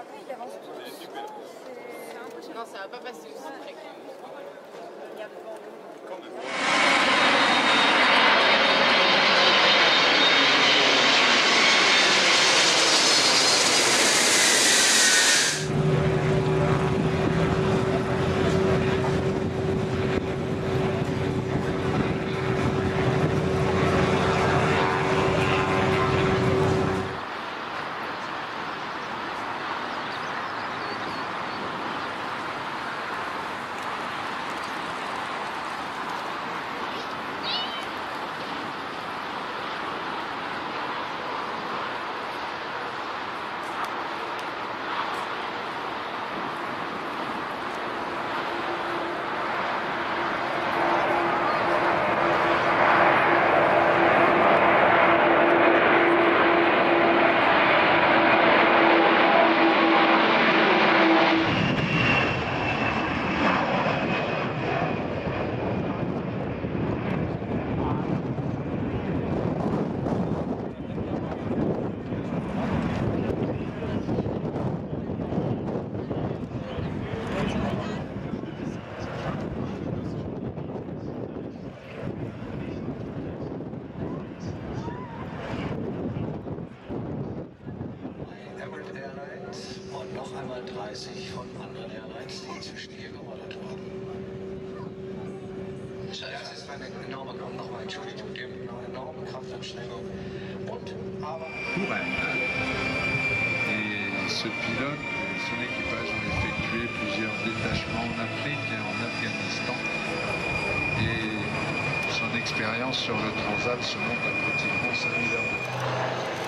Après, il avance tout le temps. C'est impressionnant. Non, ça va pas passer aussi direct. Il y a quand même. Von anderen Airlines, die inzwischen hier geordert wurden. Das ist eine enorme, nochmal Entschuldigung, eine enorme Kraftanstrengung. Und aber. Et ce pilote et son équipage ont effectué plusieurs détachements en Afrique et en Afghanistan. Et son expérience sur le Transat se monte à pratiquement 5000 heures de temps.